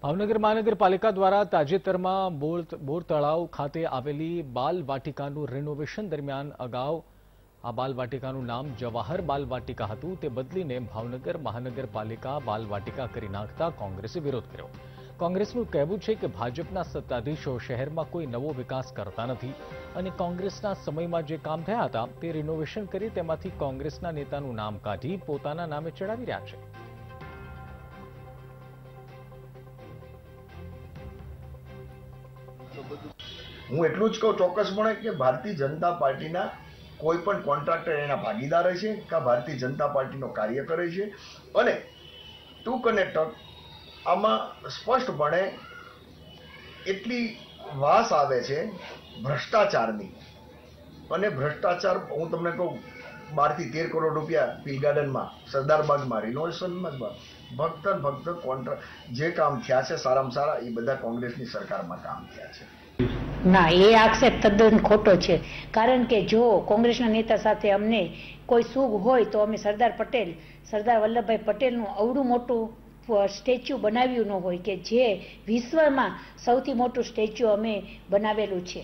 ભાવનગર મહાનગરપાલિકા द्वारा તાજેતરમાં બોરતળાવ ખાતે આવેલી બાલવાટિકાનું રિનોવેશન દરમિયાન અગાઉ આ બાલવાટિકાનું નામ જવાહર બાલવાટિકા હતું તે બદલીને ભાવનગર મહાનગરપાલિકા બાલવાટિકા કરી નાખતા કોંગ્રેસે વિરોધ કર્યો। કોંગ્રેસનું કહેવું છે કે ભાજપના સત્તાધીશો શહેરમાં કોઈ નવો વિકાસ કરતા નથી અને કોંગ્રેસના સમયમાં જે કામ થયા હતા તે રિનોવેશન કરી તેમાંથી કોંગ્રેસના નેતાનું નામ કાઢી પોતાના નામે ચડાવી રહ્યા છે। હું એટલું જ કહું ચોક્કસપણે કે ભારતીય જનતા પાર્ટીના કોઈ પણ કોન્ટ્રાક્ટર એના ભાગીદાર છે કે ભારતીય જનતા પાર્ટીનો કાર્ય કરે છે અને ટુ કનેક્ટ આમાં સ્પષ્ટપણે એટલી વાસ આવે છે ભ્રષ્ટાચારની અને ભ્રષ્ટાચાર હું તમને કહું 12 થી 13 કરોડ રૂપિયા પીલ ગાર્ડનમાં સરદારબાગમાં રિનોવેશનમાં ફક્ત કોન્ટ્રાક્ટ જે કામ થયા છે સારામાં સારા એ બધા કોંગ્રેસની સરકારમાં કામ થયા છે ના એ આક્ષેપ તદ્દન ખોટો છે કારણ કે જો કોંગ્રેસના નેતા સાથે અમને કોઈ સુગ હોય તો અમે સરદાર પટેલ સરદાર વલ્લભભાઈ પટેલનું અવડું મોટું સ્ટેચ્યુ બનાવ્યું ન હોય કે જે વિશ્વમાં સૌથી મોટું સ્ટેચ્યુ અમે બનાવેલું છે।